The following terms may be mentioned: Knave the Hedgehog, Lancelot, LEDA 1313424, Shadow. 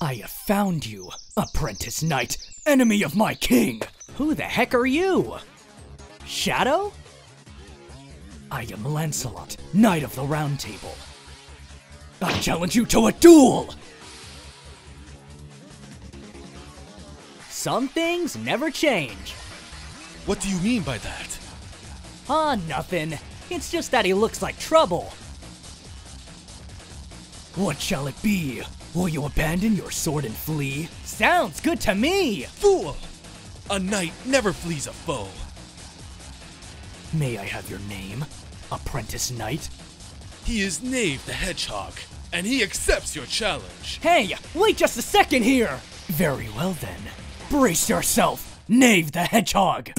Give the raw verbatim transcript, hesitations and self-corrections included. I have found you, apprentice knight, enemy of my king! Who the heck are you? Shadow? I am Lancelot, knight of the Round Table. I challenge you to a duel! Some things never change. What do you mean by that? Ah, nothing. It's just that he looks like trouble. What shall it be? Will you abandon your sword and flee? Sounds good to me! Fool! A knight never flees a foe. May I have your name, apprentice knight? He is Knave the Hedgehog, and he accepts your challenge. Hey, wait just a second here! Very well then. Brace yourself, Knave the Hedgehog!